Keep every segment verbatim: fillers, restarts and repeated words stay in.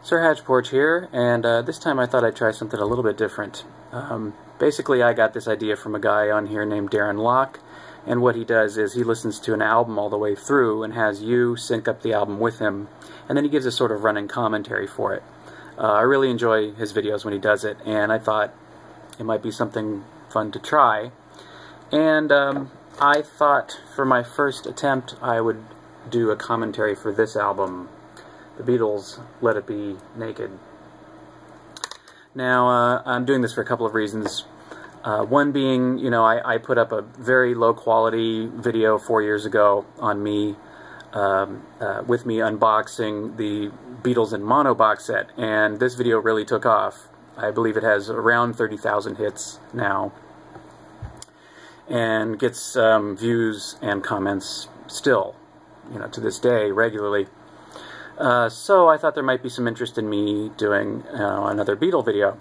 Sir Hatchporch here, and uh, this time I thought I'd try something a little bit different. Um, basically, I got this idea from a guy on here named Darren Locke, and what he does is he listens to an album all the way through and has you sync up the album with him, and then he gives a sort of running commentary for it. Uh, I really enjoy his videos when he does it, and I thought it might be something fun to try. And um, I thought for my first attempt I would do a commentary for this album, The Beatles, Let It Be Naked. Now, uh, I'm doing this for a couple of reasons. Uh, one being, you know, I, I put up a very low-quality video four years ago on me, um, uh, with me unboxing the Beatles in Mono box set, and this video really took off. I believe it has around thirty thousand hits now, and gets um, views and comments still, you know, to this day, regularly. Uh, so I thought there might be some interest in me doing uh, another Beatle video.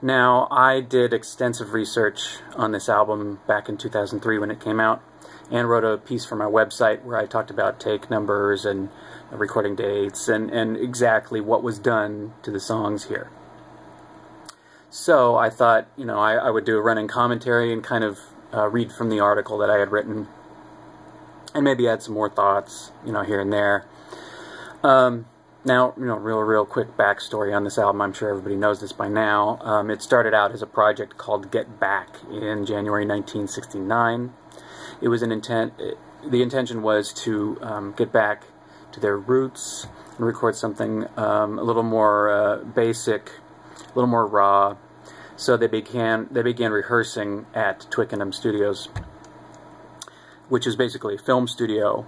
Now, I did extensive research on this album back in two thousand three when it came out, and wrote a piece for my website where I talked about take numbers and recording dates and, and exactly what was done to the songs here. So I thought, you know, I, I would do a running commentary and kind of uh, read from the article that I had written, and maybe add some more thoughts, you know, here and there. Um, now, you know, real, real quick backstory on this album. I'm sure everybody knows this by now. Um, it started out as a project called Get Back in January nineteen sixty-nine. It was an intent. It, the intention was to um, get back to their roots and record something um, a little more uh, basic, a little more raw. So they began. They began rehearsing at Twickenham Studios, which is basically a film studio,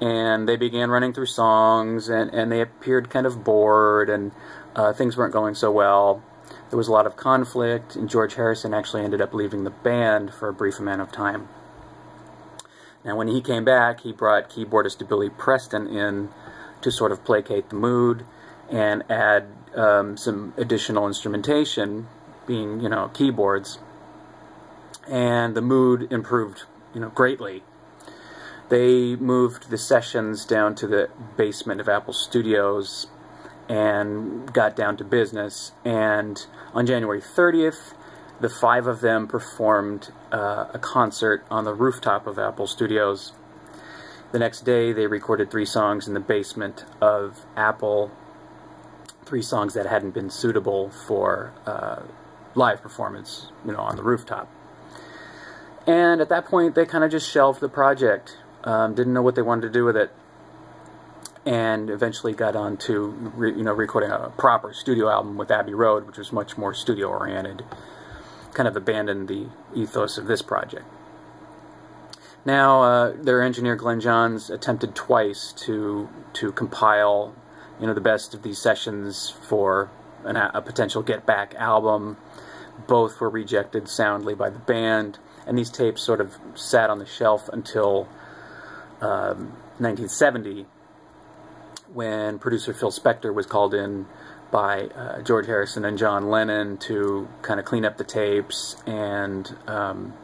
and they began running through songs, and, and they appeared kind of bored, and uh, things weren't going so well. There was a lot of conflict, and George Harrison actually ended up leaving the band for a brief amount of time. Now, when he came back, he brought keyboardist Billy Preston in to sort of placate the mood and add um, some additional instrumentation, being, you know, keyboards, and the mood improved, you know, greatly. They moved the sessions down to the basement of Apple Studios and got down to business. And on January thirtieth, the five of them performed uh, a concert on the rooftop of Apple Studios. The next day, they recorded three songs in the basement of Apple, three songs that hadn't been suitable for uh, live performance, you know, on the rooftop. And at that point, they kind of just shelved the project. Um, didn't know what they wanted to do with it, and eventually got on to re you know recording a proper studio album with Abbey Road, which was much more studio oriented. Kind of abandoned the ethos of this project. Now, uh, their engineer Glyn Johns attempted twice to to compile you know the best of these sessions for an, a potential Get Back album. Both were rejected soundly by the band, and these tapes sort of sat on the shelf until um, nineteen seventy, when producer Phil Spector was called in by uh, George Harrison and John Lennon to kind of clean up the tapes and um,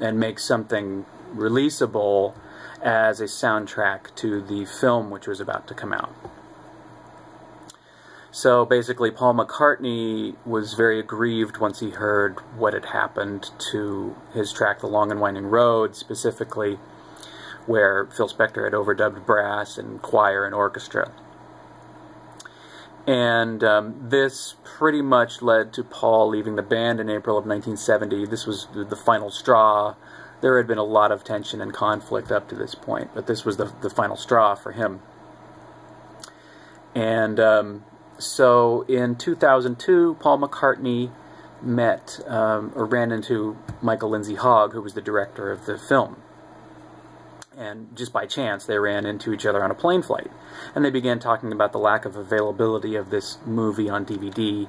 and make something releasable as a soundtrack to the film which was about to come out. So basically, Paul McCartney was very aggrieved once he heard what had happened to his track, The Long and Winding Road, specifically, where Phil Spector had overdubbed brass and choir and orchestra. And um, this pretty much led to Paul leaving the band in April of nineteen seventy. This was the final straw. There had been a lot of tension and conflict up to this point, but this was the, the final straw for him. And Um, So in two thousand two, Paul McCartney met um, or ran into Michael Lindsay-Hogg, who was the director of the film. And just by chance, they ran into each other on a plane flight. And they began talking about the lack of availability of this movie on D V D.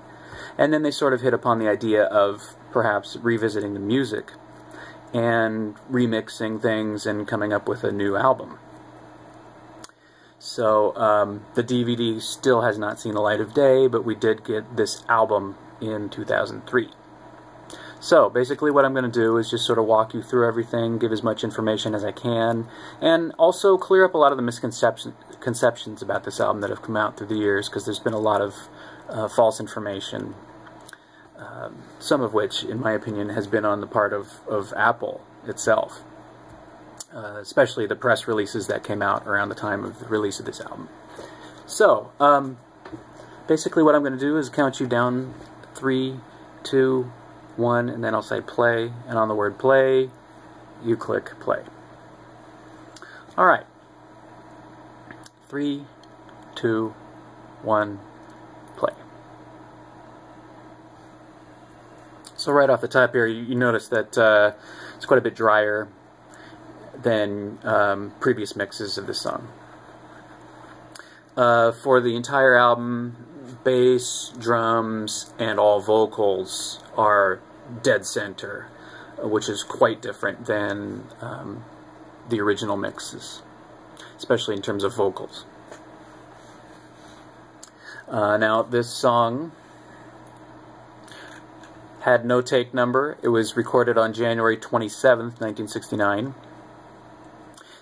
And then they sort of hit upon the idea of perhaps revisiting the music and remixing things and coming up with a new album. So um, the D V D still has not seen the light of day, but we did get this album in two thousand three. So basically what I'm going to do is just sort of walk you through everything, give as much information as I can, and also clear up a lot of the misconception, conceptions about this album that have come out through the years, because there's been a lot of uh, false information, um, some of which, in my opinion, has been on the part of, of Apple itself, uh, especially the press releases that came out around the time of the release of this album. So, um, basically what I'm going to do is count you down three, two, one, and then I'll say play, and on the word play, you click play. All right. Three, two, one, play. So right off the top here, you, you notice that uh, it's quite a bit drier than um, previous mixes of this song. Uh, for the entire album, bass, drums, and all vocals are dead center, which is quite different than um, the original mixes, especially in terms of vocals. Uh, now, this song had no take number. It was recorded on January twenty-seventh, nineteen sixty-nine.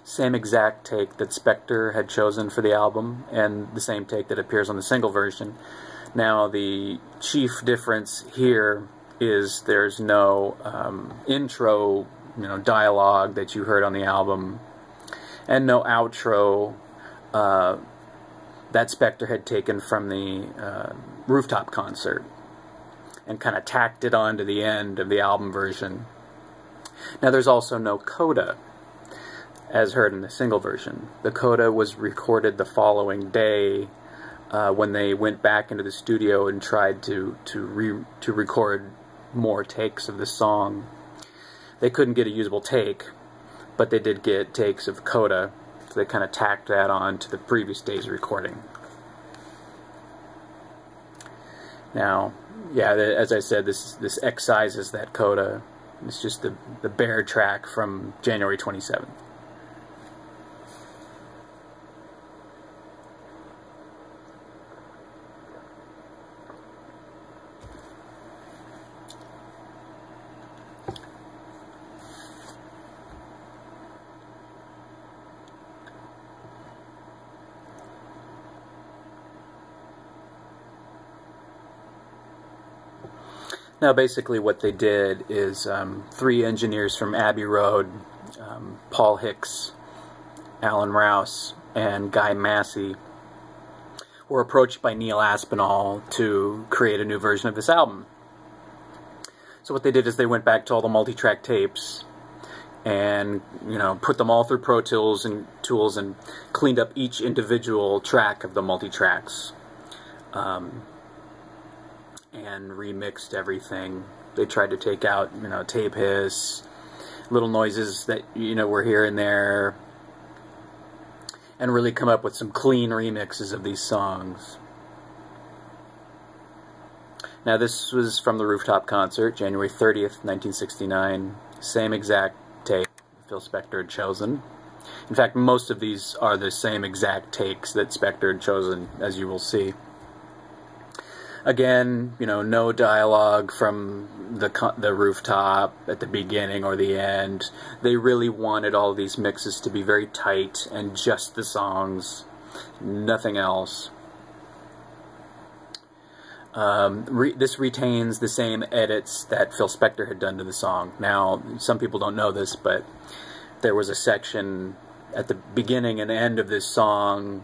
Same exact take that Spector had chosen for the album, and the same take that appears on the single version. Now, the chief difference here is there's no um, intro, you know, dialogue that you heard on the album, and no outro uh, that Spector had taken from the uh, rooftop concert and kind of tacked it on to the end of the album version. Now, there's also no coda, as heard in the single version. The coda was recorded the following day uh, when they went back into the studio and tried to to, re to record more takes of the song. They couldn't get a usable take, but they did get takes of coda, so they kind of tacked that on to the previous day's recording. Now, yeah, as I said, this this excises that coda. It's just the, the bare track from January twenty-seventh. Now, basically what they did is um, three engineers from Abbey Road, um, Paul Hicks, Alan Rouse, and Guy Massey, were approached by Neil Aspinall to create a new version of this album. So what they did is they went back to all the multi-track tapes and, you know, put them all through Pro Tools and tools and cleaned up each individual track of the multi-tracks. Um, and remixed everything. They tried to take out, you know, tape hiss, little noises that, you know, were here and there, and really come up with some clean remixes of these songs. Now, this was from the rooftop concert, January thirtieth, nineteen sixty-nine. Same exact take Phil Spector had chosen. In fact, most of these are the same exact takes that Spector had chosen, as you will see. Again, you know, no dialogue from the co the rooftop at the beginning or the end. They really wanted all these mixes to be very tight and just the songs, nothing else. Um, re this retains the same edits that Phil Spector had done to the song. Now, some people don't know this, but there was a section at the beginning and end of this song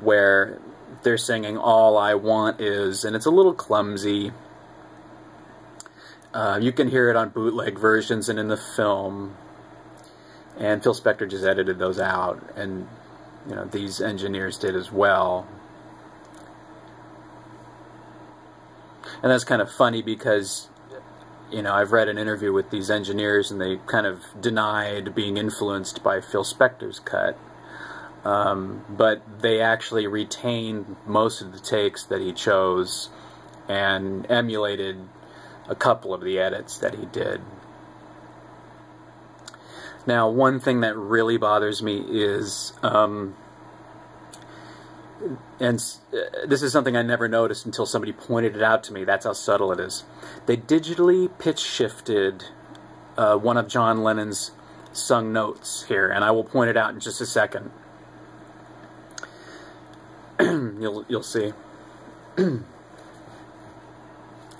where they're singing "All I Want Is," and it's a little clumsy. Uh, you can hear it on bootleg versions and in the film, and Phil Spector just edited those out, and, you know, these engineers did as well. And that's kind of funny because, you know, I've read an interview with these engineers and they kind of denied being influenced by Phil Spector's cut. Um, but they actually retained most of the takes that he chose and emulated a couple of the edits that he did. Now, one thing that really bothers me is, um, and this is something I never noticed until somebody pointed it out to me, that's how subtle it is. They digitally pitch shifted uh, one of John Lennon's sung notes here, and I will point it out in just a second. you'll you'll see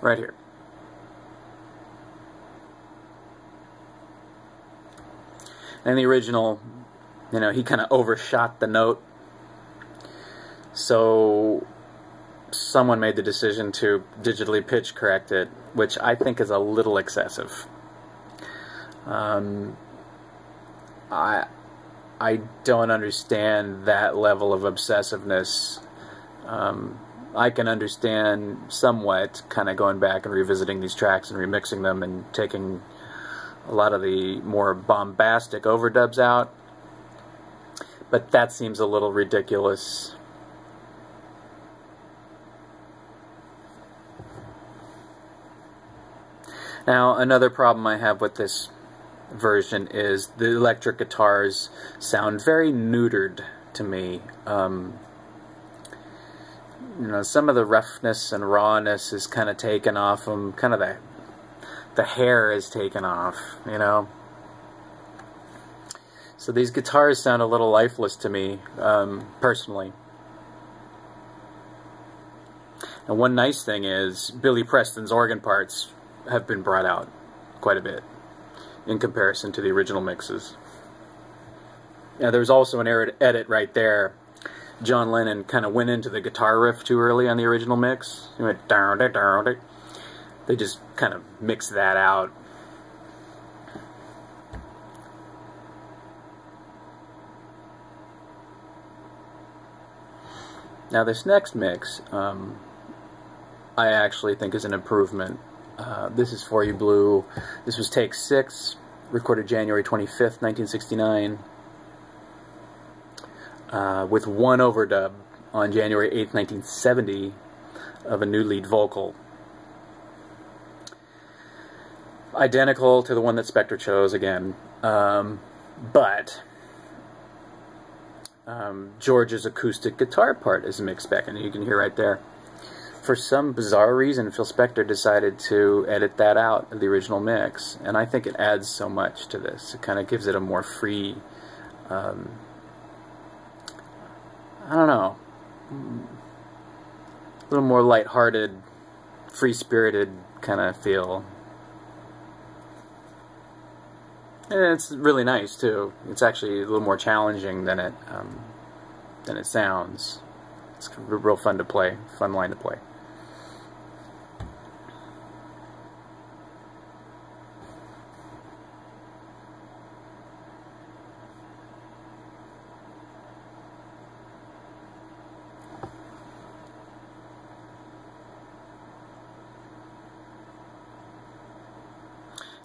right here. And the original, you know, he kind of overshot the note, so someone made the decision to digitally pitch correct it, which I think is a little excessive. Um, I I don't understand that level of obsessiveness. Um, I can understand somewhat kind of going back and revisiting these tracks and remixing them and taking a lot of the more bombastic overdubs out, but that seems a little ridiculous. Now, another problem I have with this version is the electric guitars sound very neutered to me. Um, you know, some of the roughness and rawness is kind of taken off them. Kind of the the hair is taken off, you know. So these guitars sound a little lifeless to me, um, personally. And one nice thing is Billy Preston's organ parts have been brought out quite a bit in comparison to the original mixes. Now, there's also an edit right there. John Lennon kind of went into the guitar riff too early on the original mix. He went down, down, down. They just kind of mixed that out. Now, this next mix, um, I actually think is an improvement. Uh, this is For You Blue. This was take six, recorded January twenty-fifth, nineteen sixty-nine, uh, with one overdub on January eighth, nineteen seventy of a new lead vocal. Identical to the one that Spector chose again, um, but um, George's acoustic guitar part is mixed back, and you can hear right there. For some bizarre reason, Phil Spector decided to edit that out of the original mix, and I think it adds so much to this. It kind of gives it a more free, um, I don't know, a little more lighthearted, free-spirited kind of feel. And it's really nice too. It's actually a little more challenging than it um, than it sounds. It's real fun to play, fun line to play.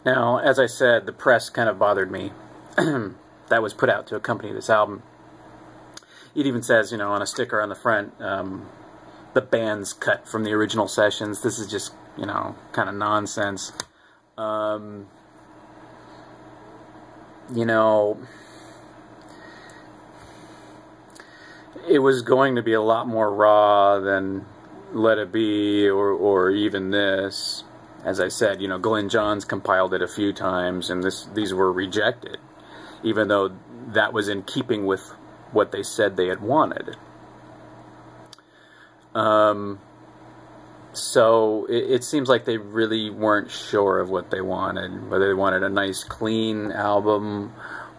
Now, as I said, the press kind of bothered me. That was put out to accompany this album. It even says, you know, on a sticker on the front, um, the band's cut from the original sessions. This is just, you know, kind of nonsense. Um, you know, it was going to be a lot more raw than Let It Be or, or even this. As I said, you know, Glyn Johns compiled it a few times, and this these were rejected, even though that was in keeping with what they said they had wanted. Um, so it, it seems like they really weren't sure of what they wanted, whether they wanted a nice, clean album,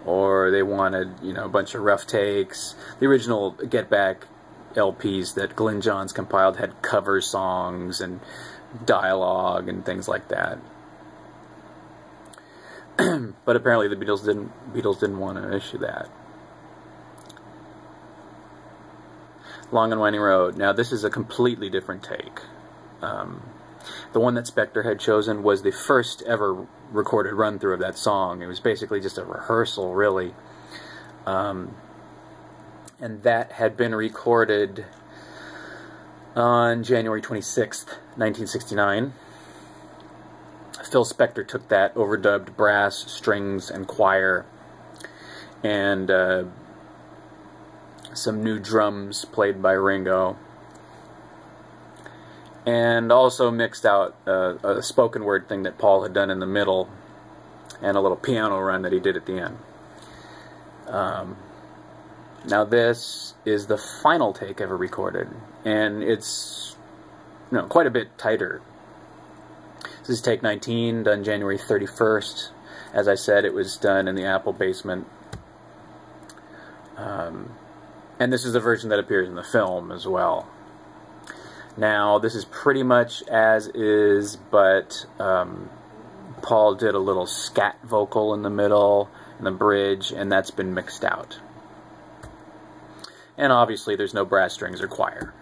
or they wanted, you know, a bunch of rough takes. The original Get Back L Ps that Glyn Johns compiled had cover songs and dialogue and things like that. But apparently the Beatles didn't Beatles didn't want to issue that. Long and Winding Road. Now, this is a completely different take. Um, the one that Spector had chosen was the first ever recorded run-through of that song. It was basically just a rehearsal, really. Um, and that had been recorded on January twenty-sixth, nineteen sixty-nine. Phil Spector took that overdubbed brass, strings, and choir, and uh, some new drums played by Ringo, and also mixed out uh, a spoken word thing that Paul had done in the middle, and a little piano run that he did at the end. Um, Now this is the final take ever recorded, and it's you know, quite a bit tighter. This is take nineteen, done January thirty-first. As I said, it was done in the Apple basement. Um, and this is the version that appears in the film as well. Now, this is pretty much as is, but um, Paul did a little scat vocal in the middle, in the bridge, and that's been mixed out. And obviously there's no brass strings or choir.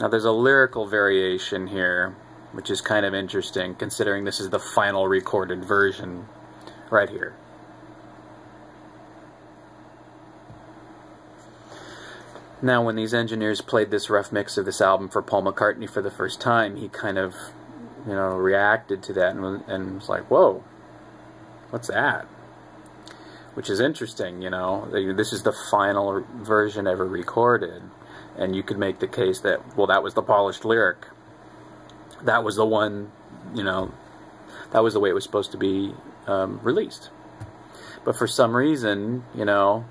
Now there's a lyrical variation here, which is kind of interesting, considering this is the final recorded version right here. Now when these engineers played this rough mix of this album for Paul McCartney for the first time, he kind of, you know, reacted to that and, and was like, whoa, what's that? Which is interesting, you know, this is the final version ever recorded. And you could make the case that, well, that was the polished lyric. That was the one, you know, that was the way it was supposed to be um, released. But for some reason, you know,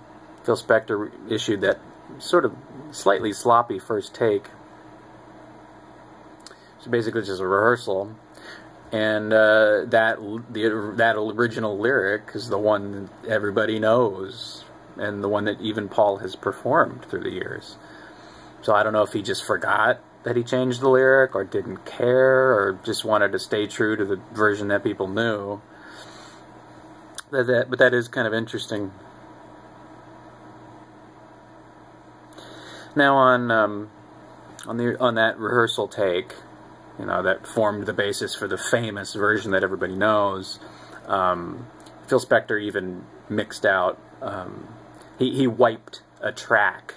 Phil Spector issued that sort of slightly sloppy first take. So basically just a rehearsal. And uh, that, the, that original lyric is the one that everybody knows, and the one that even Paul has performed through the years. So I don't know if he just forgot that he changed the lyric, or didn't care, or just wanted to stay true to the version that people knew. But that, but that is kind of interesting. Now on um, on the on that rehearsal take, you know, that formed the basis for the famous version that everybody knows. Um, Phil Spector even mixed out. Um, he he wiped a track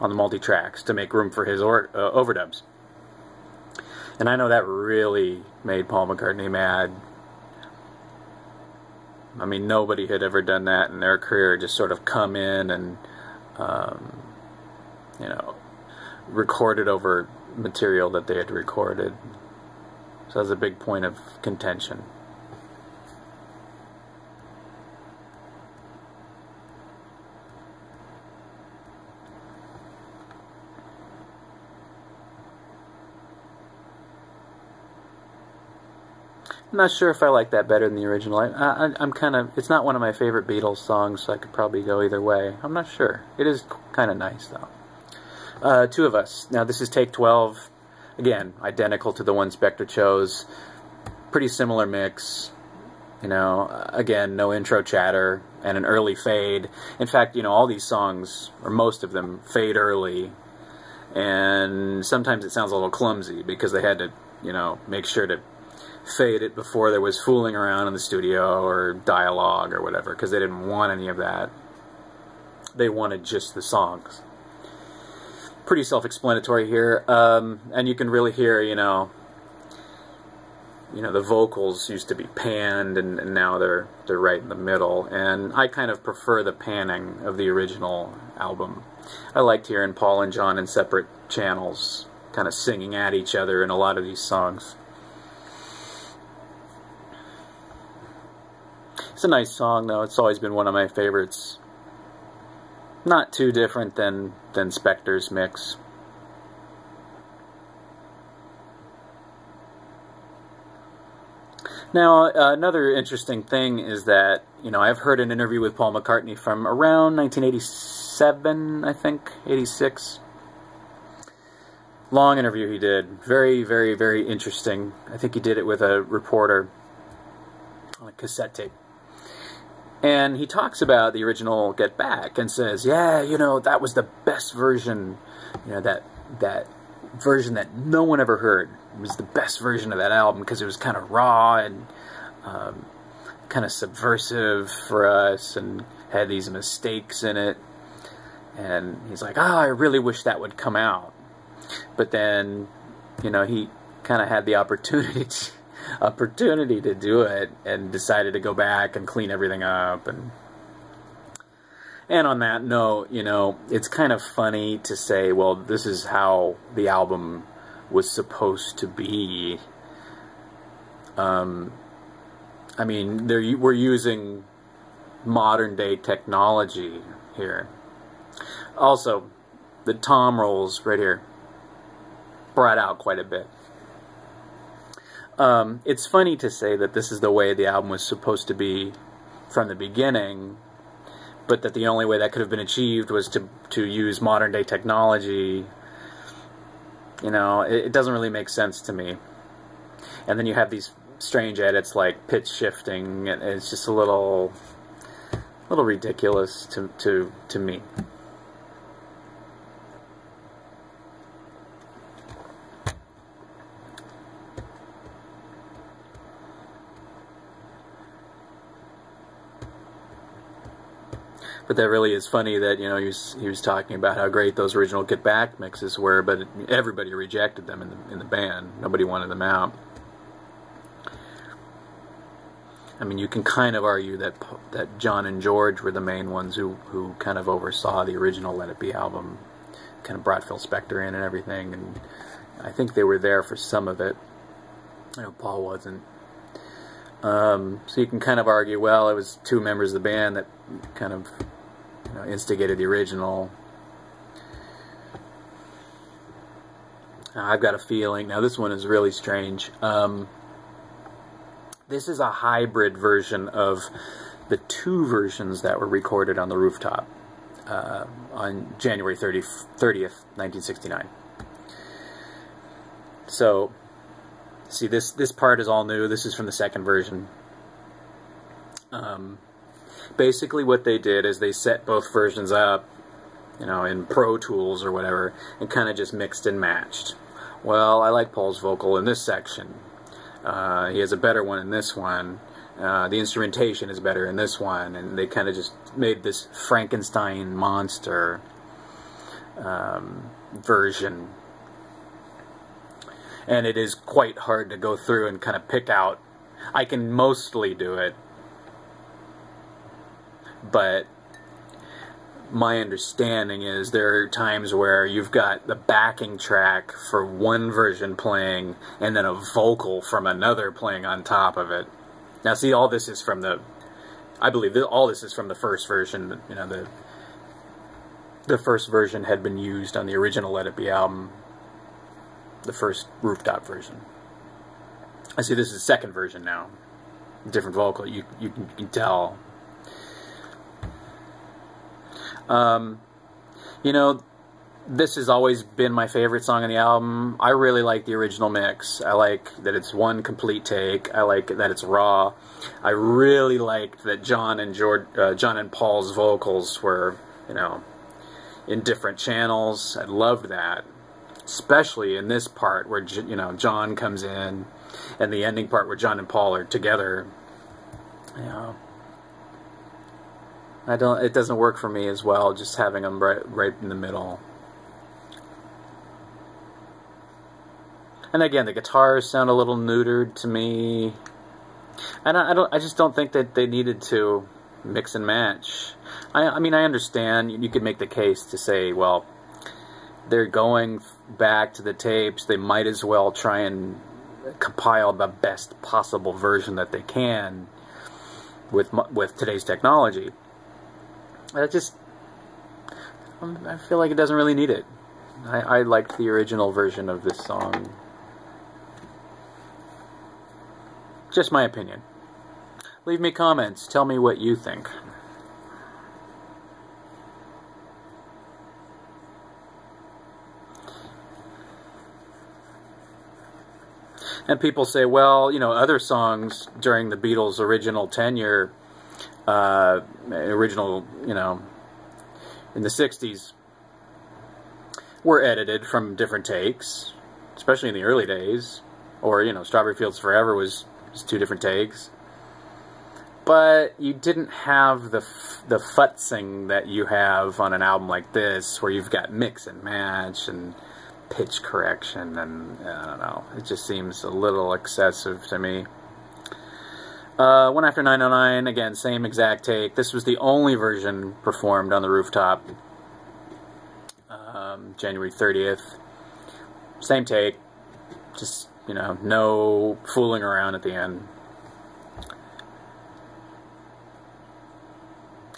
on the multi-tracks to make room for his or, uh, overdubs. And I know that really made Paul McCartney mad. I mean, nobody had ever done that in their career, just sort of come in and, um, you know, recorded over material that they had recorded. So that was a big point of contention. I'm not sure if I like that better than the original. I, I, I'm kind of... It's not one of my favorite Beatles songs, so I could probably go either way. I'm not sure. It is kind of nice, though. Uh, Two of Us. Now, this is take twelve. Again, identical to the one Spector chose. Pretty similar mix. You know, again, no intro chatter and an early fade. In fact, you know, all these songs, or most of them, fade early. And sometimes it sounds a little clumsy because they had to, you know, make sure to fade it before there was fooling around in the studio or dialogue or whatever, because they didn't want any of that. They wanted just the songs. Pretty self-explanatory here, um, and you can really hear, you know, you know the vocals used to be panned, and, and now they're they're right in the middle. And I kind of prefer the panning of the original album. I liked hearing Paul and John in separate channels, kind of singing at each other in a lot of these songs. It's a nice song, though. It's always been one of my favorites. Not too different than, than Spector's mix. Now, uh, another interesting thing is that, you know, I've heard an interview with Paul McCartney from around nineteen eighty-seven, I think, eighty-six. Long interview he did. Very, very, very interesting. I think he did it with a reporter on a cassette tape. And he talks about the original Get Back and says, yeah, you know, that was the best version, you know, that that version that no one ever heard. It was the best version of that album because it was kind of raw and um, kind of subversive for us and had these mistakes in it. And he's like, oh, I really wish that would come out. But then, you know, he kind of had the opportunity to opportunity to do it and decided to go back and clean everything up. And and on that note, you know, it's kind of funny to say, well, this is how the album was supposed to be, um, I mean, they're, we're using modern day technology here. Also, the tom rolls right here brought out quite a bit. Um, it's funny to say that this is the way the album was supposed to be from the beginning, but that the only way that could have been achieved was to, to use modern day technology. You know, it, it doesn't really make sense to me. And then you have these strange edits like pitch shifting, and it's just a little, little ridiculous to to to me. But that really is funny that, you know, he was, he was talking about how great those original Get Back mixes were, but everybody rejected them in the, in the band. Nobody wanted them out. I mean, you can kind of argue that that John and George were the main ones who, who kind of oversaw the original Let It Be album, kind of brought Phil Spector in and everything, and I think they were there for some of it. I know Paul wasn't. Um, so you can kind of argue, well, it was two members of the band that kind of, you know, instigated the original. I've got a feeling, now this one is really strange. Um... This is a hybrid version of the two versions that were recorded on the rooftop uh, on January thirtieth, nineteen sixty-nine. So, see, this, this part is all new. This is from the second version. Um, basically what they did is they set both versions up, you know, in Pro Tools or whatever, and kind of just mixed and matched. Well, I like Paul's vocal in this section. Uh, he has a better one in this one. Uh, the instrumentation is better in this one, and they kind of just made this Frankenstein monster um, version. And it is quite hard to go through and kind of pick out. I can mostly do it, but my understanding is there are times where you've got the backing track for one version playing and then a vocal from another playing on top of it. Now see, all this is from the, I believe th all this is from the first version. You know, the the first version had been used on the original Let It Be album, the first rooftop version. I see this is the second version now. Different vocal, you, you, you can tell. Um, you know, this has always been my favorite song on the album. I really like the original mix. I like that it's one complete take. I like that it's raw. I really liked that John and George, uh, John and Paul's vocals were, you know, in different channels. I loved that, especially in this part where, you know, John comes in, and the ending part where John and Paul are together. You know, I don't, it doesn't work for me as well, just having them right, right in the middle. And again, the guitars sound a little neutered to me. And I, I don't, I just don't think that they needed to mix and match. I, I mean, I understand you could make the case to say, well, they're going back to the tapes. They might as well try and compile the best possible version that they can with with today's technology. I just, I feel like it doesn't really need it. I, I liked the original version of this song. Just my opinion. Leave me comments. Tell me what you think. And people say, well, you know, other songs during the Beatles' original tenure, Uh, original, you know, in the sixties, were edited from different takes, especially in the early days, or, you know, Strawberry Fields Forever was, was two different takes, but you didn't have the, f the futzing that you have on an album like this, where you've got mix and match, and pitch correction, and, I don't know, it just seems a little excessive to me. Uh, One After nine oh nine, again, same exact take. This was the only version performed on the rooftop. Um, January thirtieth. Same take. Just, you know, no fooling around at the end.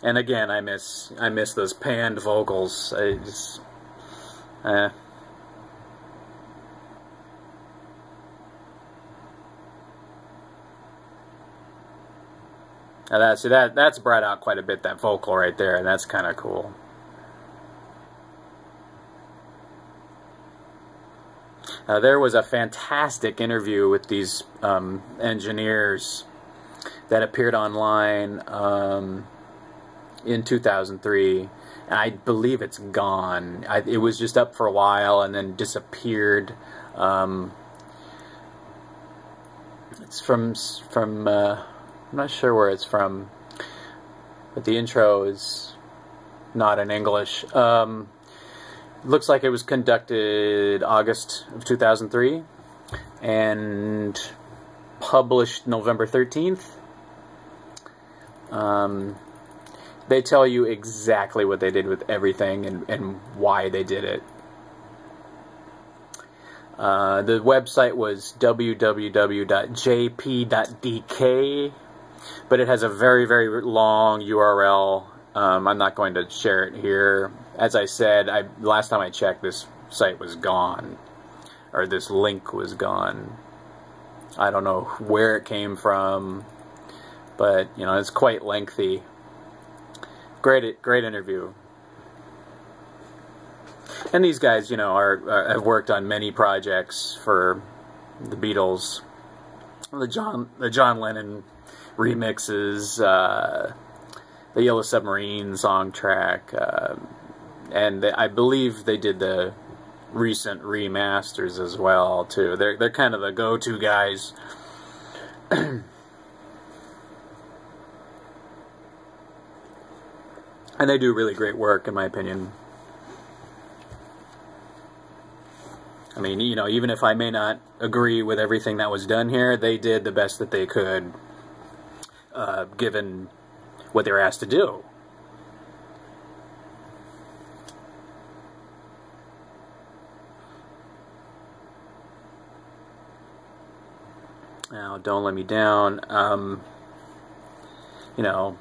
And again, I miss I miss those panned vocals. I just, uh, now that see that that's brought out quite a bit, that vocal right there, and that's kind of cool. Uh, there was a fantastic interview with these um, engineers that appeared online um, in two thousand three. I believe it's gone. I, it was just up for a while and then disappeared. Um, it's from from uh, I'm not sure where it's from, but the intro is not in English. Um, looks like it was conducted August of two thousand three and published November thirteenth. Um, they tell you exactly what they did with everything and, and why they did it. Uh, the website was w w w dot j p dot d k, but it has a very, very long U R L. Um, I'm not going to share it here. As I said, I, last time I checked, this site was gone, or this link was gone. I don't know where it came from, but you know, it's quite lengthy. Great, great interview. And these guys, you know, are, are have worked on many projects for the Beatles, the John, the John Lennon remixes. Uh, The Yellow Submarine song track, uh, and they, I believe they did the recent remasters as well too. They're they're kind of the go-to guys. And they do really great work, in my opinion. I mean, you know, even if I may not agree with everything that was done here, they did the best that they could, uh, given what they were asked to do. Now, Don't Let Me Down. Um, you know,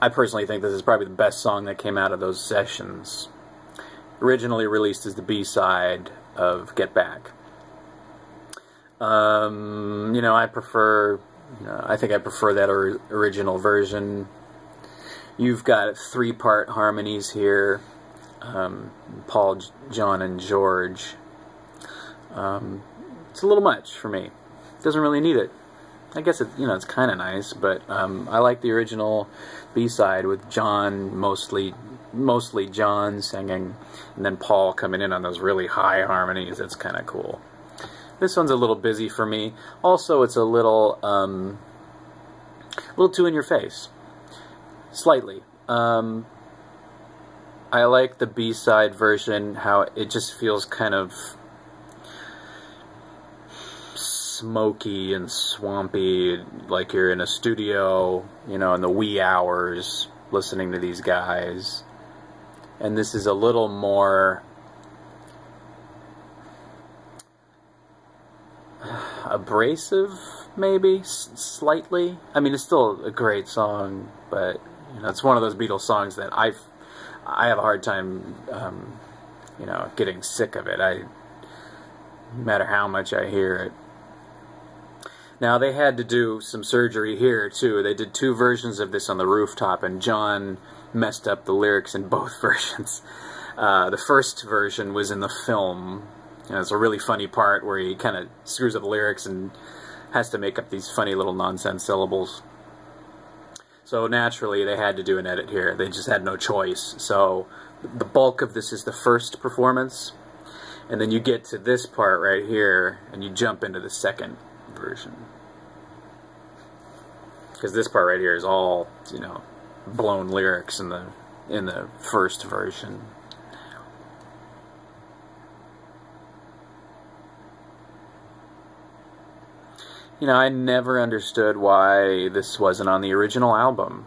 I personally think this is probably the best song that came out of those sessions. Originally released as the B-side of Get Back. Um, you know, I prefer... Uh, I think I prefer that or original version. You've got three-part harmonies here. Um, Paul, John, and George. Um, it's a little much for me. Doesn't really need it. I guess it, you know, it's kind of nice, but um, I like the original B-side with John, mostly mostly John singing, and then Paul coming in on those really high harmonies. That's kind of cool. This one's a little busy for me. Also, it's a little, um, a little too in your face, slightly. Um, I like the B-side version, how it just feels kind of smoky and swampy, like you're in a studio, you know, in the wee hours, listening to these guys. And this is a little more abrasive, maybe, S slightly. I mean, it's still a great song, but you know, it's one of those Beatles songs that I, I have a hard time, um, you know, getting sick of it. I, no matter how much I hear it. Now they had to do some surgery here too. They did two versions of this on the rooftop, and John messed up the lyrics in both versions. Uh, the first version was in the film. You know, it's a really funny part where he kind of screws up the lyrics and has to make up these funny little nonsense syllables. So naturally, they had to do an edit here. They just had no choice. So the bulk of this is the first performance, and then you get to this part right here, and you jump into the second version. Because this part right here is all, you know, blown lyrics in the in the first version. You know, I never understood why this wasn't on the original album.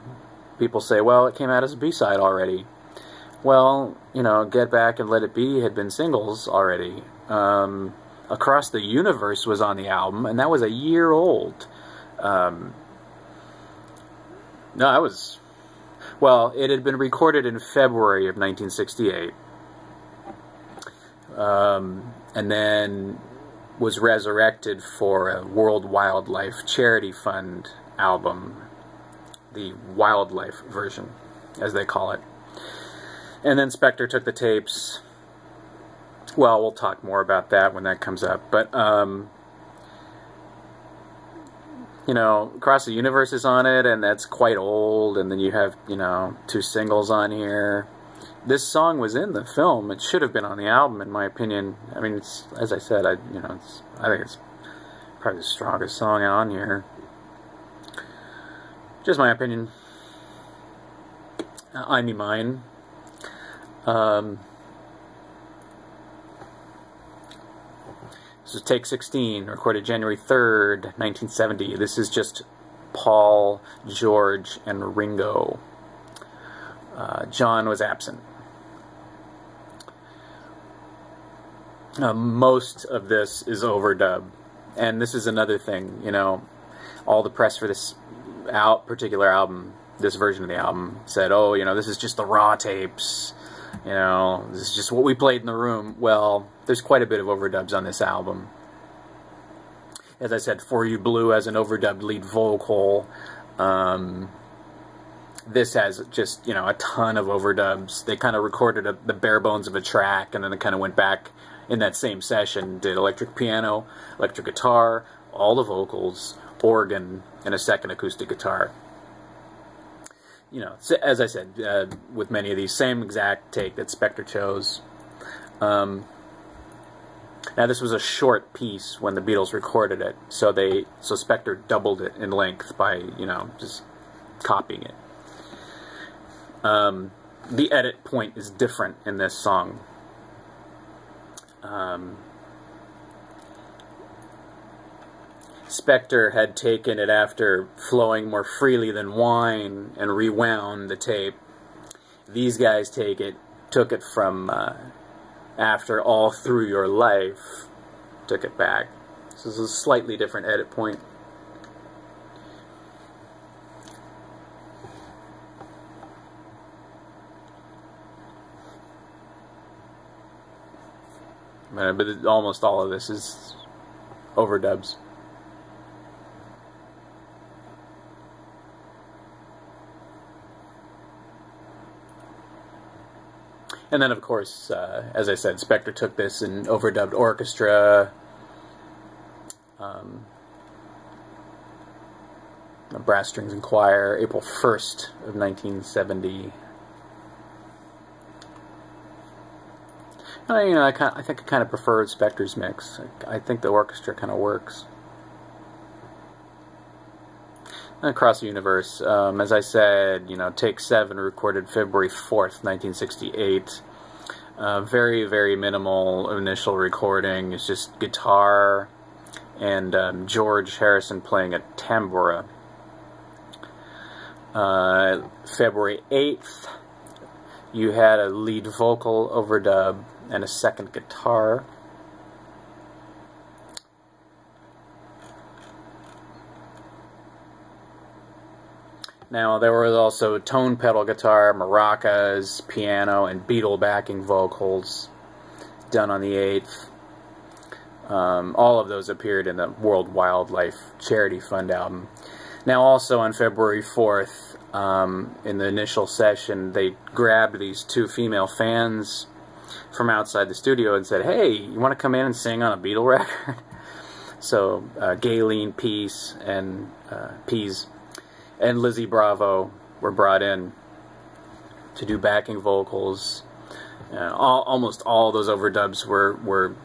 People say, well, it came out as a B-side already. Well, you know, Get Back and Let It Be had been singles already. Um, Across the Universe was on the album, and that was a year old. Um, no, I was... Well, it had been recorded in February of nineteen sixty-eight. Um, and then was resurrected for a World Wildlife Charity Fund album, the wildlife version, as they call it. And then Spector took the tapes. Well, we'll talk more about that when that comes up. But, um, you know, Across the Universe is on it, and that's quite old. And then you have, you know, two singles on here. This song was in the film. It should have been on the album, in my opinion. I mean, it's, as I said, I you know, it's, I think it's probably the strongest song on here. Just my opinion. I mean, mine. Um, this is Take sixteen, recorded January third, nineteen seventy. This is just Paul, George, and Ringo. Uh, John was absent. Uh, most of this is overdubbed, and this is another thing, you know, all the press for this out particular album, this version of the album, said, oh, you know, this is just the raw tapes, you know, this is just what we played in the room. Well, there's quite a bit of overdubs on this album. As I said, For You Blue has an overdubbed lead vocal. Um, this has just, you know, a ton of overdubs. They kind of recorded a, the bare bones of a track, and then it kind of went back in that same session, did electric piano, electric guitar, all the vocals, organ, and a second acoustic guitar. You know, as I said, uh, with many of these, same exact take that Spector chose. Um, now, this was a short piece when the Beatles recorded it, so they, so Spector doubled it in length by, you know, just copying it. Um, the edit point is different in this song. Um, Spector had taken it after Flowing More Freely Than Wine and rewound the tape. These guys take it, took it from uh, After All Through Your Life, took it back. So this is a slightly different edit point. Uh, but it, almost all of this is overdubs. And then, of course, uh, as I said, Spector took this in overdubbed orchestra, um, brass strings and choir, April first of nineteen seventy. I, you know, I, kind of, I think I kind of prefer Spector's mix. I, I think the orchestra kind of works. And Across the Universe, um, as I said, you know, Take seven, recorded February fourth, nineteen sixty-eight. Uh, very, very minimal initial recording. It's just guitar and um, George Harrison playing a tambora. Uh, February eighth, you had a lead vocal overdub and a second guitar. Now, there was also tone pedal guitar, maracas, piano, and Beatle backing vocals done on the eighth. Um, all of those appeared in the World Wildlife Charity Fund album. Now, also on February fourth, um, in the initial session, they grabbed these two female fans from outside the studio and said, hey, you want to come in and sing on a Beatle record? So uh, Gayleen Pease and uh, Pease and Lizzie Bravo were brought in to do backing vocals. Uh, all, almost all those overdubs were, were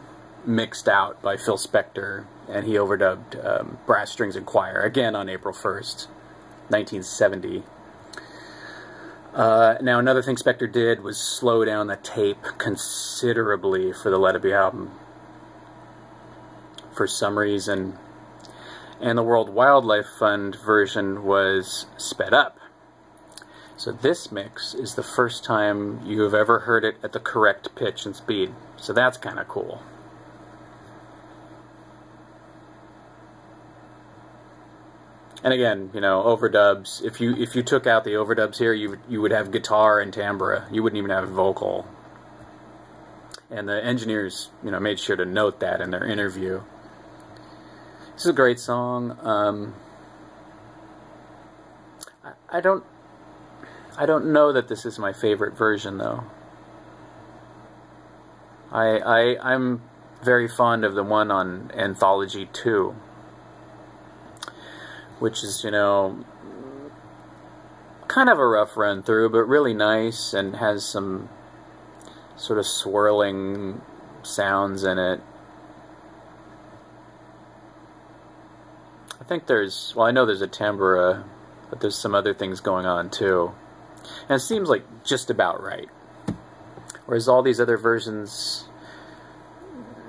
mixed out by Phil Spector, and he overdubbed um, brass strings and choir, again on April first, nineteen seventy. Uh, now, another thing Spector did was slow down the tape considerably for the Let It Be album for some reason. And the World Wildlife Fund version was sped up. So this mix is the first time you have ever heard it at the correct pitch and speed. So that's kind of cool. And again, you know, overdubs. If you if you took out the overdubs here, you you would have guitar and timbre. You wouldn't even have vocal. And the engineers, you know, made sure to note that in their interview. This is a great song. Um, I, I don't I don't know that this is my favorite version though. I I I'm very fond of the one on Anthology two. Which is, you know, kind of a rough run through, but really nice and has some sort of swirling sounds in it. I think there's, well, I know there's a timbre, but there's some other things going on too. And it seems like just about right. Whereas all these other versions,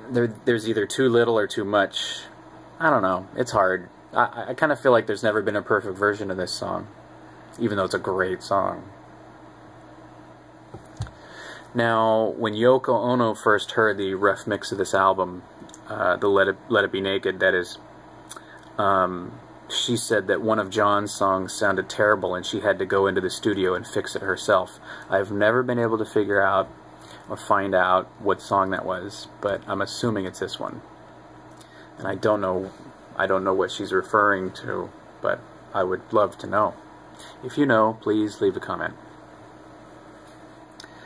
there, there's either too little or too much. I don't know, it's hard. I, I kind of feel like there's never been a perfect version of this song, even though it's a great song. Now, when Yoko Ono first heard the rough mix of this album, uh, the Let It, Let It Be Naked, that is, um, she said that one of John's songs sounded terrible and she had to go into the studio and fix it herself. I've never been able to figure out or find out what song that was, but I'm assuming it's this one. And I don't know... I don't know what she's referring to, but I would love to know. If you know, please leave a comment.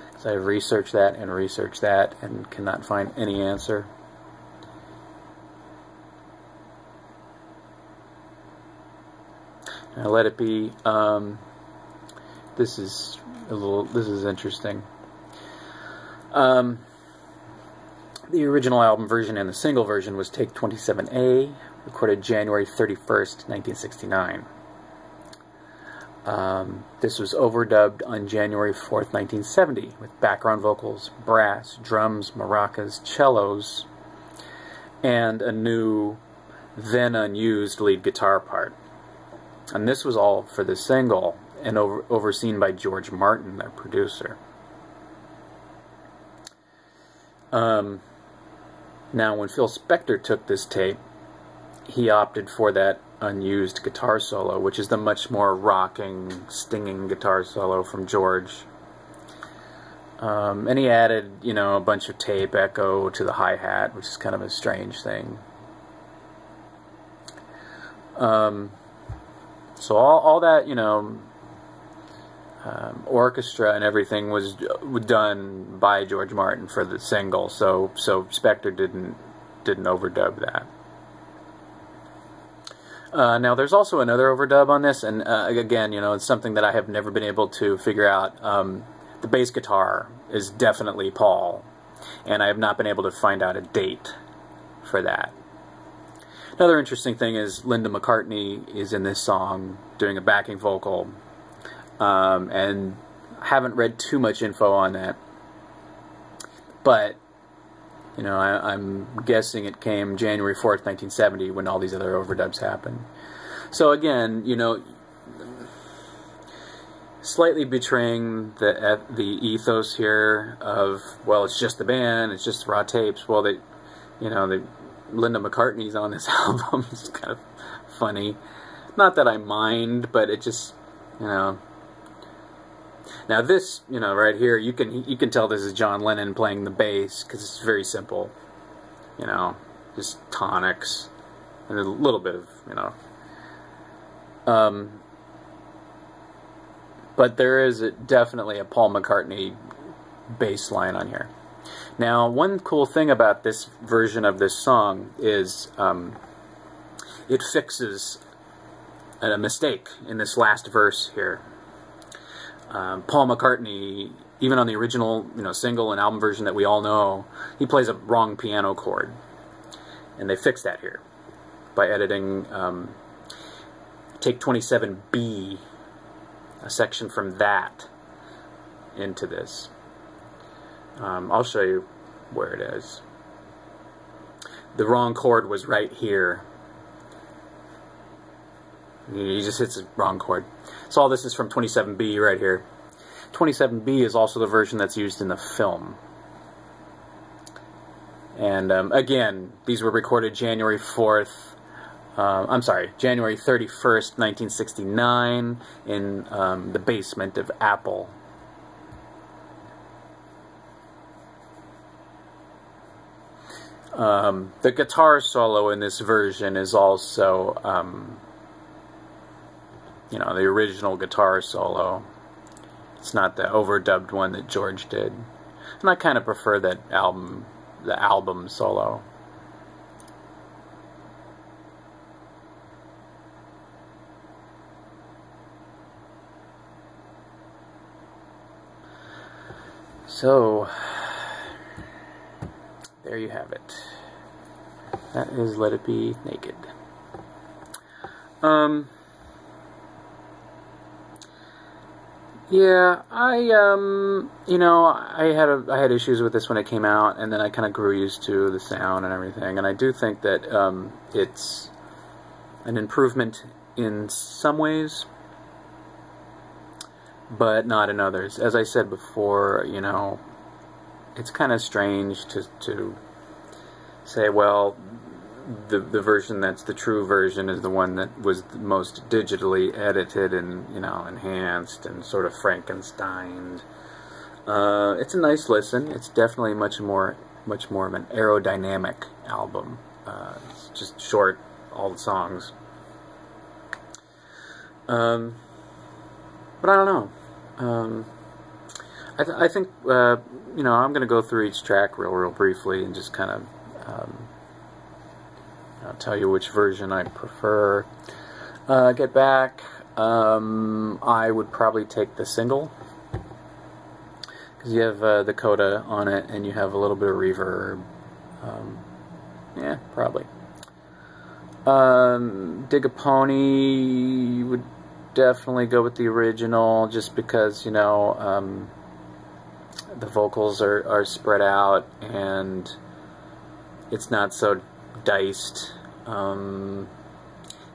Because I've researched that and researched that and cannot find any answer. Now, Let It Be. Um, this is a little. This is interesting. Um, the original album version and the single version was take twenty-seven A. Recorded January thirty-first, nineteen sixty-nine. Um, this was overdubbed on January fourth, nineteen seventy, with background vocals, brass, drums, maracas, cellos, and a new, then unused lead guitar part. And this was all for the single, and over overseen by George Martin, their producer. Um, now, when Phil Spector took this tape, he opted for that unused guitar solo, which is the much more rocking, stinging guitar solo from George. Um, and he added, you know, a bunch of tape echo to the hi-hat, which is kind of a strange thing. Um, so all, all that, you know, um, orchestra and everything was done by George Martin for the single, so so Spector didn't didn't overdub that. Uh, now, there's also another overdub on this, and uh, again, you know, it's something that I have never been able to figure out. Um, the bass guitar is definitely Paul, and I have not been able to find out a date for that. Another interesting thing is Linda McCartney is in this song doing a backing vocal, um, and I haven't read too much info on that, but... You know, I, I'm guessing it came January fourth, nineteen seventy, when all these other overdubs happened. So again, you know, slightly betraying the the ethos here of, well, it's just the band, it's just raw tapes. Well, they, you know, they, Linda McCartney's on this album. It's kind of funny. Not that I mind, but it just, you know. Now this, you know, right here, you can you can tell this is John Lennon playing the bass because it's very simple, you know, just tonics and a little bit of, you know. Um, but there is a, definitely a Paul McCartney bass line on here. Now, one cool thing about this version of this song is um, it fixes a mistake in this last verse here. Um, Paul McCartney, even on the original, you know, single and album version that we all know, he plays a wrong piano chord, and they fixed that here by editing um, take twenty-seven B, a section from that, into this. Um, I'll show you where it is. The wrong chord was right here. He just hits the wrong chord. So all this is from twenty-seven B right here. twenty-seven B is also the version that's used in the film. And um, again, these were recorded January fourth, Um, I'm sorry, January thirty-first, nineteen sixty-nine, in um, the basement of Apple. Um, the guitar solo in this version is also, um, you know, the original guitar solo. It's not the overdubbed one that George did. And I kind of prefer that album, the album solo. So, there you have it. That is Let It Be Naked. Um, yeah, I, um, you know, I had, a, I had issues with this when it came out, and then I kind of grew used to the sound and everything, and I do think that um, it's an improvement in some ways, but not in others. As I said before, you know, it's kind of strange to to say, well, the the version that's the true version is the one that was the most digitally edited and, you know, enhanced and sort of Frankensteined. Uh, it's a nice listen. It's definitely much more much more of an aerodynamic album. Uh, it's just short, all the songs. Um. But I don't know. Um, I, th I think, uh, you know, I'm going to go through each track real, real briefly and just kind of um, I'll tell you which version I prefer. Uh, Get Back, um, I would probably take the single, because you have uh, the coda on it and you have a little bit of reverb. Um, yeah, probably. Um, Dig a Pony would definitely go with the original, just because, you know, um, the vocals are, are spread out and it's not so diced, um,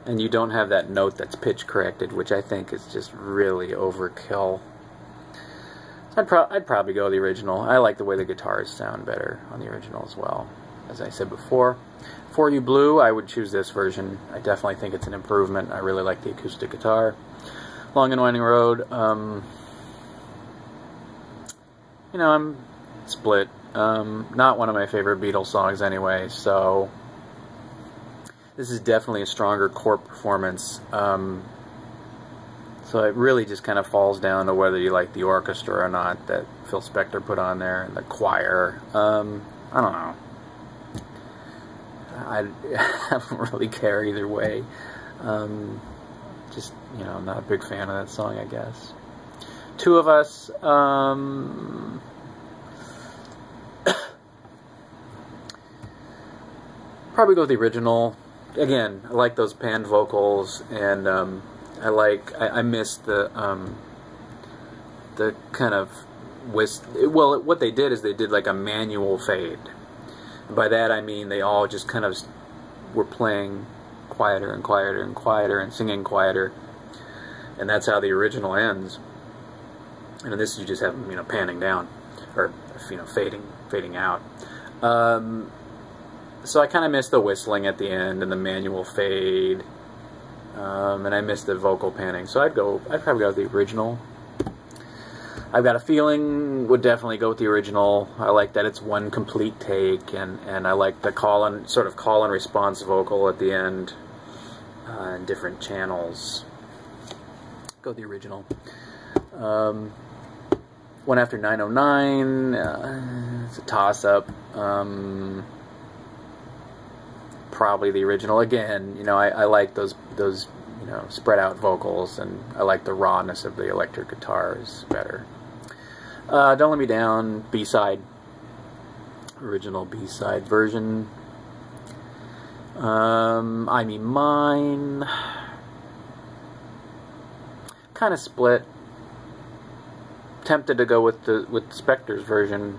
and you don't have that note that's pitch corrected, which I think is just really overkill. I'd, pro I'd probably go with the original. I like the way the guitars sound better on the original as well, as I said before. For You Blue, I would choose this version. I definitely think it's an improvement. I really like the acoustic guitar. Long and Winding Road, um, you know, I'm split. Um, not one of my favorite Beatles songs anyway, so this is definitely a stronger core performance. Um, so it really just kind of falls down to whether you like the orchestra or not that Phil Spector put on there, and the choir. Um, I don't know. I, I don't really care either way. Um, just, you know, I'm not a big fan of that song, I guess. Two of Us, um... probably go with the original. Again, I like those panned vocals, and um, I like, I, I miss the, um, the kind of whist, well, what they did is they did like a manual fade. By that I mean they all just kind of were playing quieter and quieter and quieter and singing quieter, and that's how the original ends. And in this you just have, you know, panning down, or, you know, fading fading out. Um, so I kind of miss the whistling at the end and the manual fade, um, and I miss the vocal panning. So I'd go, I'd probably go with the original. I've Got a Feeling would definitely go with the original. I like that it's one complete take, and, and I like the call and sort of call and response vocal at the end, uh, in different channels. Go with the original. Um, One After nine oh nine, uh, it's a toss-up. Um, probably the original again. You know, I, I like those those you know spread out vocals, and I like the rawness of the electric guitars better. Uh, Don't Let Me Down, B-side, original B-side version. Um, I Mean Mine, kind of split. Tempted to go with the with Spector's version.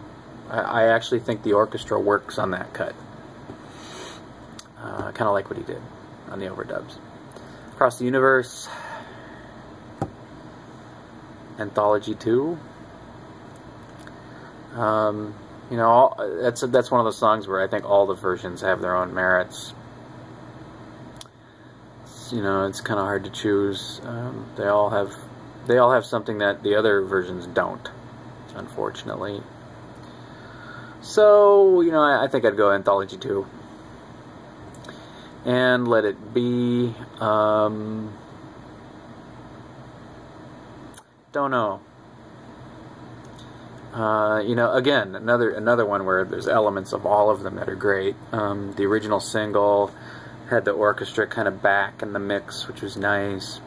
I, I actually think the orchestra works on that cut. Uh, I kind of like what he did on the overdubs. Across the Universe, Anthology two. Um, you know, all, that's that's one of those songs where I think all the versions have their own merits. you know, it's kind of hard to choose. Um, they all have, they all have something that the other versions don't, unfortunately. So, you know, I, I think I'd go Anthology two. And Let It Be. Um, don't know. Uh, you know, again, another another one where there's elements of all of them that are great. Um, the original single had the orchestra kind of back in the mix, which was nice.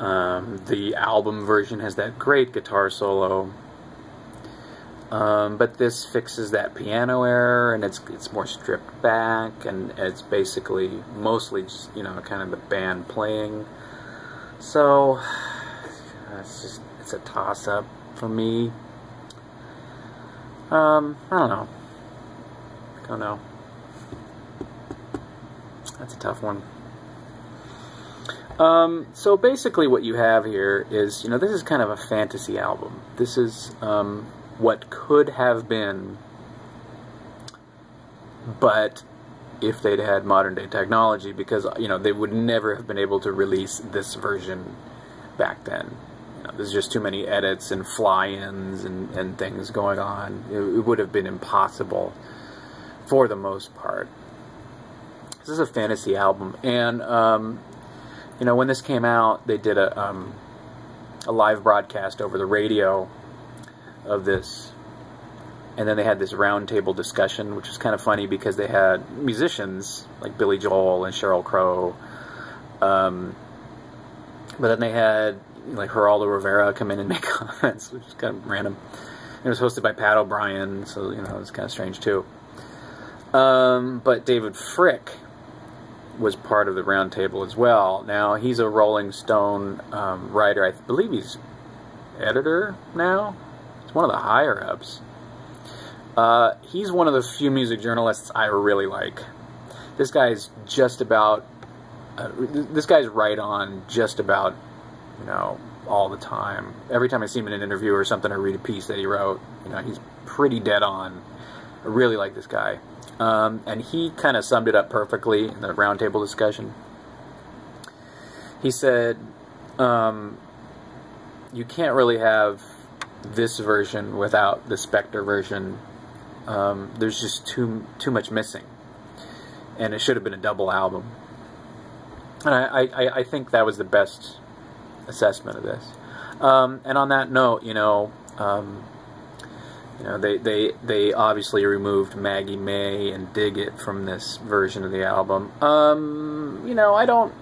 Um, the album version has that great guitar solo. Um, but this fixes that piano error, and it's it's more stripped back, and it's basically mostly just, you know, kind of the band playing. So it's just it's a toss-up for me. Um, I don't know. I don't know. That's a tough one. Um, so basically, what you have here is, you know, this is kind of a fantasy album. This is um. what could have been, but if they'd had modern day technology, because, you know, they would never have been able to release this version back then. You know, there's just too many edits and fly-ins and, and things going on. It, it would have been impossible for the most part. This is a fantasy album, and, um, you know, when this came out, they did a, um, a live broadcast over the radio of this, and then they had this round table discussion, which was kind of funny because they had musicians like Billy Joel and Sheryl Crow, um, but then they had like Geraldo Rivera come in and make comments, which is kind of random. It was hosted by Pat O'Brien, so, you know, it was kind of strange too. Um, but David Frick was part of the round table as well. Now, he's a Rolling Stone um, writer. I believe he's editor now. One of the higher ups. Uh, he's one of the few music journalists I really like. This guy's just about, uh, this guy's right on just about, you know, all the time. Every time I see him in an interview or something, I read a piece that he wrote. You know, he's pretty dead on. I really like this guy. Um, and he kind of summed it up perfectly in the roundtable discussion. He said, um, you can't really have this version without the Spector version. Um, there's just too too much missing, and it should have been a double album. And I, I, I think that was the best assessment of this. Um, and on that note, you know, um, you know, they they they obviously removed Maggie May and Dig It from this version of the album. Um, you know, I don't.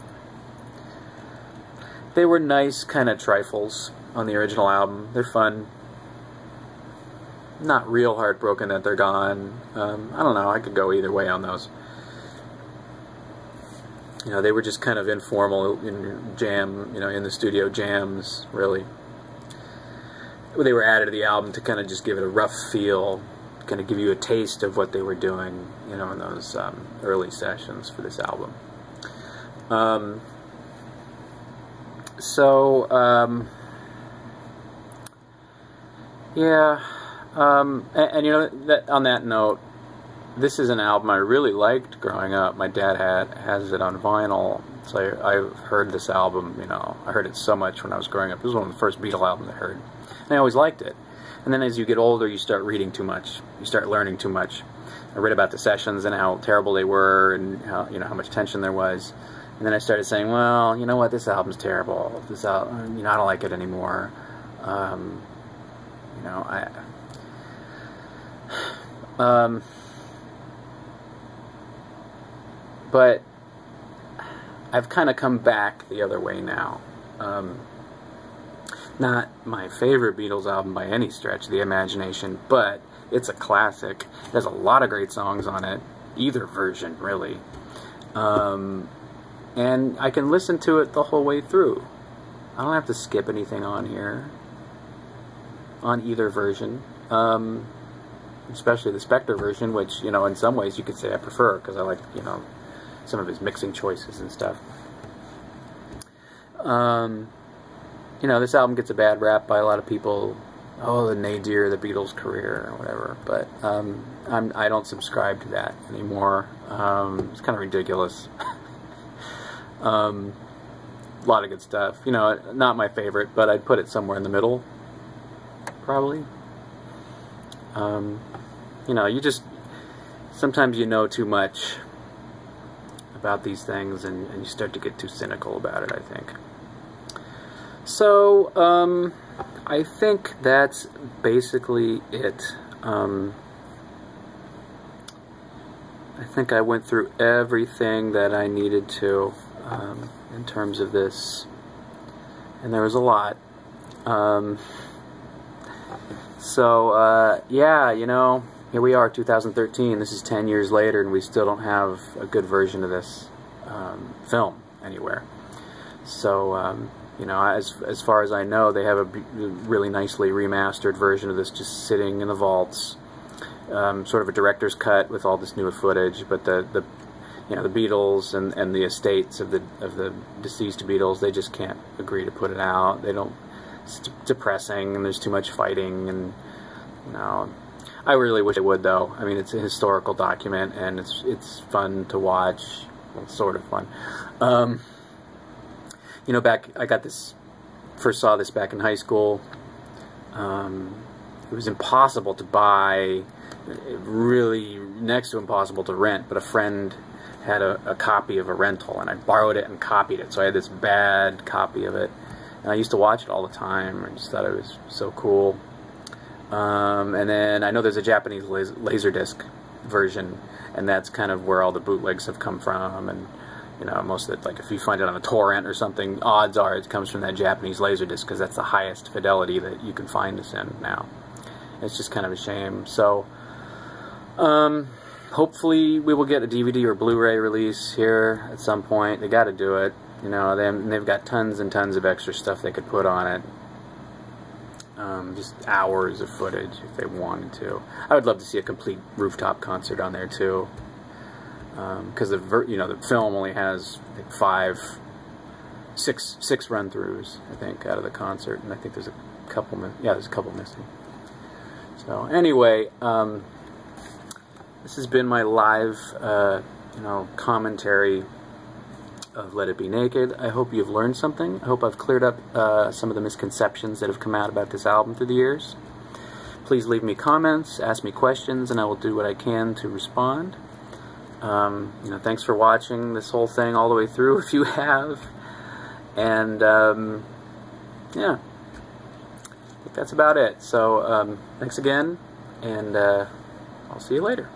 They were nice kind of trifles on the original album. They're fun. Not real heartbroken that they're gone. Um, I don't know. I could go either way on those. You know, they were just kind of informal in jam, you know, in the studio jams, really. They were added to the album to kind of just give it a rough feel, kind of give you a taste of what they were doing, you know, in those um, early sessions for this album. Um, so, um... Yeah, um, and, and you know, that, on that note, this is an album I really liked growing up. My dad had has it on vinyl, so I, I've heard this album, you know, I heard it so much when I was growing up. It was one of the first Beatle albums I heard, and I always liked it. And then as you get older, you start reading too much, you start learning too much. I read about the sessions and how terrible they were, and how, you know, how much tension there was. And then I started saying, well, you know what, this album's terrible, this album, you know, I don't like it anymore. Um... You know, I, um, but I've kind of come back the other way now. Um, not my favorite Beatles album by any stretch of the imagination, but it's a classic. There's a lot of great songs on it, either version, really. Um, and I can listen to it the whole way through. I don't have to skip anything on here. On either version, um, especially the Spector version, which, you know, in some ways you could say I prefer, because I like, you know, some of his mixing choices and stuff. Um, you know, this album gets a bad rap by a lot of people. Oh, the nadir, the Beatles' career, or whatever. But um, I'm, I don't subscribe to that anymore. Um, it's kind of ridiculous. Um, a lot of good stuff. You know, not my favorite, but I'd put it somewhere in the middle, probably. Um, you know, you just, sometimes you know too much about these things, and, and you start to get too cynical about it, I think. So, um, I think that's basically it. Um, I think I went through everything that I needed to um, in terms of this, and there was a lot. Um, so, uh, yeah, you know, here we are, two thousand thirteen, this is ten years later, and we still don't have a good version of this um, film anywhere. So, um, you know, as as far as I know, they have a really nicely remastered version of this just sitting in the vaults, um, sort of a director's cut with all this newer footage. But the, the you know, the Beatles and and the estates of the of the deceased Beatles, they just can't agree to put it out. They don't. It's depressing, and there's too much fighting, and you know, I really wish they would though. I mean, it's a historical document, and it's it's fun to watch. Well, sort of fun. Um, You know, back I got this, first saw this back in high school. Um, it was impossible to buy, really next to impossible to rent. But a friend had a, a copy of a rental, and I borrowed it and copied it. So I had this bad copy of it, and I used to watch it all the time. I just thought it was so cool. Um, and then I know there's a Japanese laser, Laserdisc version, and that's kind of where all the bootlegs have come from, and. You know, most of it, like if you find it on a torrent or something, odds are it comes from that Japanese Laserdisc, because that's the highest fidelity that you can find this in now. It's just kind of a shame. So, um, hopefully we will get a D V D or Blu-ray release here at some point. They got to do it. You know, they, they've got tons and tons of extra stuff they could put on it. Um, just hours of footage if they wanted to. I would love to see a complete rooftop concert on there too. Because um, the you know the film only has like, five, six six run-throughs I think out of the concert, and I think there's a couple yeah there's a couple missing. So anyway, um, this has been my live uh, you know commentary of Let It Be Naked. I hope you've learned something. I hope I've cleared up uh, some of the misconceptions that have come out about this album through the years. Please leave me comments, ask me questions, and I will do what I can to respond. Um, you know, thanks for watching this whole thing all the way through, if you have. And, um, yeah, I think that's about it. So, um, thanks again, and uh, I'll see you later.